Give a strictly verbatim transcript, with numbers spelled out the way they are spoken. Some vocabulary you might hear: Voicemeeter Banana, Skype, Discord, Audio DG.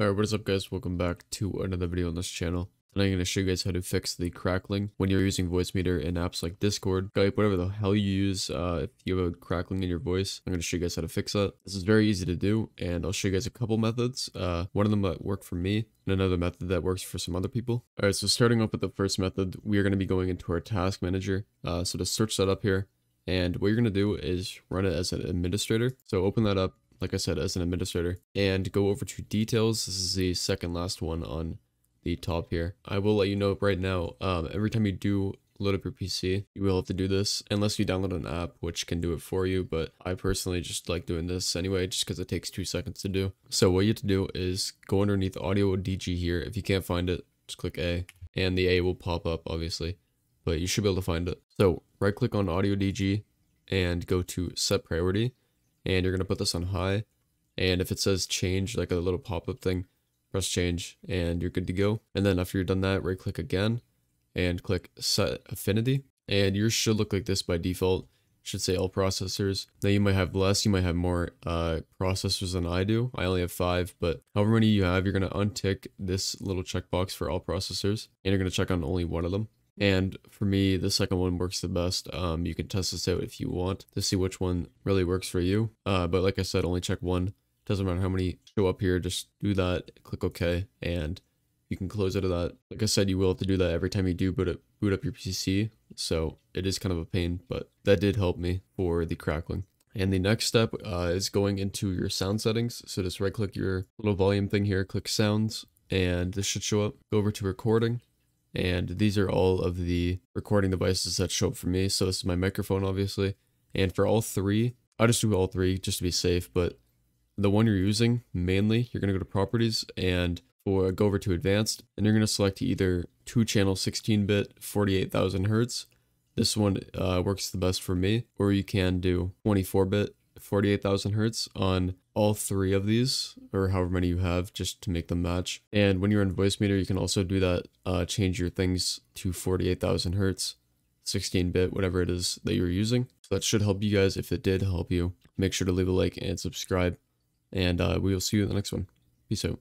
Alright, what is up guys, welcome back to another video on this channel. Today I'm going to show you guys how to fix the crackling when you're using voice meter in apps like Discord, Skype, whatever the hell you use. Uh, if you have a crackling in your voice, I'm going to show you guys how to fix that. This is very easy to do, and I'll show you guys a couple methods. Uh, one of them that worked for me, and another method that works for some other people. Alright, so starting off with the first method, we are going to be going into our task manager. Uh, so to search that up here, and what you're going to do is run it as an administrator. So open that up. Like I said, as an administrator, and go over to details. This is the second last one on the top here. I will let you know right now, um, every time you do load up your P C, you will have to do this unless you download an app, which can do it for you. But I personally just like doing this anyway, just because it takes two seconds to do. So what you have to do is go underneath Audio D G here. If you can't find it, just click A and the A will pop up, obviously, but you should be able to find it. So right click on Audio D G and go to set priority. And you're going to put this on high, and if it says change, like a little pop-up thing, press change and you're good to go. And then after you're done that, right click again and click set affinity, and yours should look like this by default. It should say all processors. Now you might have less, you might have more uh, processors than I do. I only have five, but however many you have, you're going to untick this little checkbox for all processors, and you're going to check on only one of them. And for me, the second one works the best. Um, you can test this out if you want to see which one really works for you. Uh, but like I said, only check one. Doesn't matter how many show up here. Just do that. Click OK, and you can close out of that. Like I said, you will have to do that every time you do boot up, boot up your P C. So it is kind of a pain, but that did help me for the crackling. And the next step uh, is going into your sound settings. So just right click your little volume thing here. Click sounds, and this should show up. Go over to recording. And these are all of the recording devices that show up for me. So this is my microphone, obviously. And for all three, I'll just do all three just to be safe. But the one you're using mainly, you're going to go to properties and for, go over to advanced. And you're going to select either two channel sixteen bit, forty-eight thousand hertz. This one uh, works the best for me. Or you can do twenty-four bit, forty-eight thousand hertz on all three of these, or however many you have, just to make them match. And when you're in voice meter, you can also do that, uh, change your things to forty-eight thousand hertz, sixteen bit, whatever it is that you're using. So that should help you guys. If it did help you, make sure to leave a like and subscribe, and uh, we will see you in the next one. Peace out.